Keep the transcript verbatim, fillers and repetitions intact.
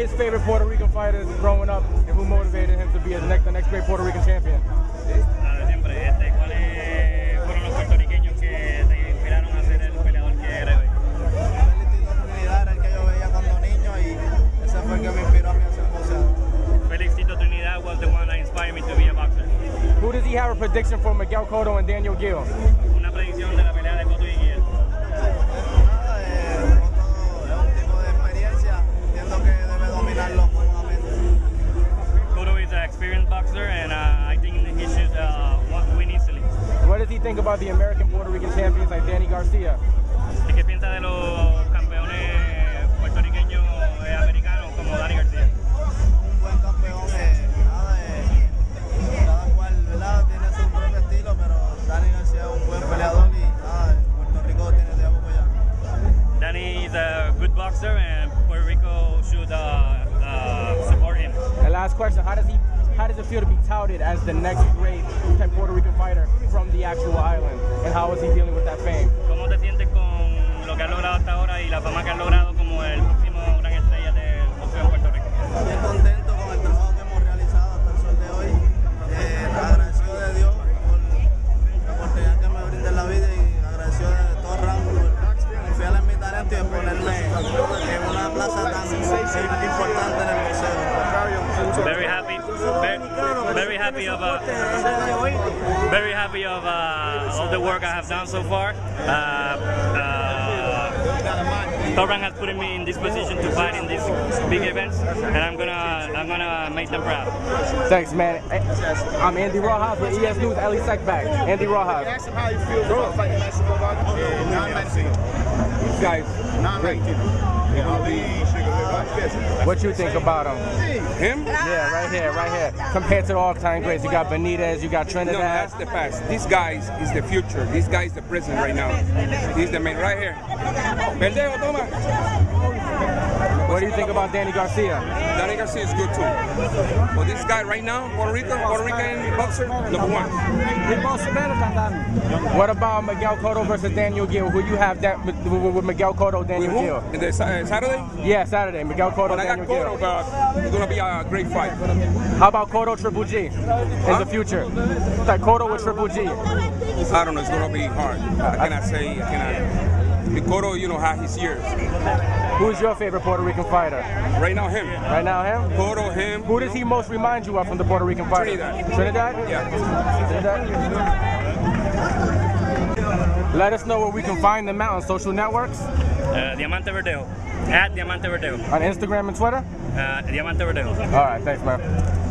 his favorite Puerto Rican fighters growing up and who motivated him to be the next, the next great Puerto Rican champion? He have a prediction for Miguel Cotto and Daniel Gill? Una predicción de la pelea de Cotto y Gill. Nada, eh, Cotto es un tipo de experiencia, entiendo que debe dominarlo nuevamente. Cotto is an experienced boxer and uh, I think he should uh, win easily. What does he think about the American Puerto Rican champions like Danny Garcia? ¿Qué piensa de los campeones puertorriqueños eh, americanos como Danny García? Un buen campeón. Eh, Danny is a good boxer and Puerto Rico should uh, uh, support him. And last question, how does he, how does it feel to be touted as the next great Puerto Rican fighter from the actual island? And how is he dealing with that fame? ¿Cómo te sientes con lo que has logrado hasta ahora y la fama que has logrado como el próximo gran estrella del boxeo en Puerto Rico? Estoy contento con el trabajo que hemos realizado hasta el sol de hoy. Eh, agradecido de Dios por la oportunidad que me brinda en la vida y agradecido de Top Rank por confiar en mi talento y de ponerme en una plaza tan importante en el museo. Very happy, very, very happy of, uh, very happy of uh, all the work I have done so far. Uh, uh, Top Rank has put me in this position to fight in these big events, and I'm gonna, I'm gonna make them proud. Thanks, man. I'm Andy Rojas with E S News. Elie Seckbach. Andy Rojas. Ask him how you feel about fighting Mexico. These guys, great. What you think about him? Him? Yeah, right here, right here. Compared to the all-time greats, you got Benitez, you got Trinidad. No, that's the past. This guy is the future. This guy is the present right now. He's the man right here. Verdejo, toma. What do you think about Danny Garcia? Danny Garcia is good too. But this guy right now, Puerto Rican, Puerto Rican boxer, number one. What about Miguel Cotto versus Daniel Gill? Who you have that with, with Miguel Cotto, Daniel Gill? The, Saturday? Yeah, Saturday. Miguel Cotto, but I got Daniel Cotto, Gill. But it's gonna be a great fight. How about Cotto Triple G in huh? the future? It's like Cotto with Triple G. I don't know. It's gonna be hard. I cannot say. I cannot. Cotto, you know how his years. Who's your favorite Puerto Rican fighter? Right now, him. Right now, him? Cotto, him. Who does he most remind you of from the Puerto Rican fighter? Trinidad. Trinidad? Yeah. Trinidad? Let us know where we can find them out on social networks. Uh, Diamante Verdejo. At Diamante Verdejo. On Instagram and Twitter? Uh, Diamante Verdejo. All right, thanks, man.